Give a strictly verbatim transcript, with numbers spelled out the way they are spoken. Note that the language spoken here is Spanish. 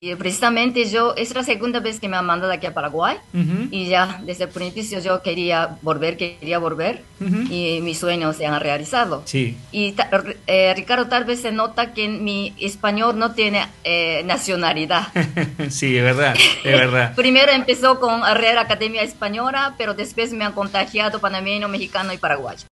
Y precisamente yo, es la segunda vez que me han mandado aquí a Paraguay, uh-huh. y ya desde el principio yo quería volver, quería volver, uh-huh. y mis sueños se han realizado. Sí. Y ta, eh, Ricardo, tal vez se nota que mi español no tiene eh, nacionalidad. Sí, es verdad, es verdad. Primero empezó con la Real Academia Española, pero después me han contagiado panameño, mexicano y paraguayo.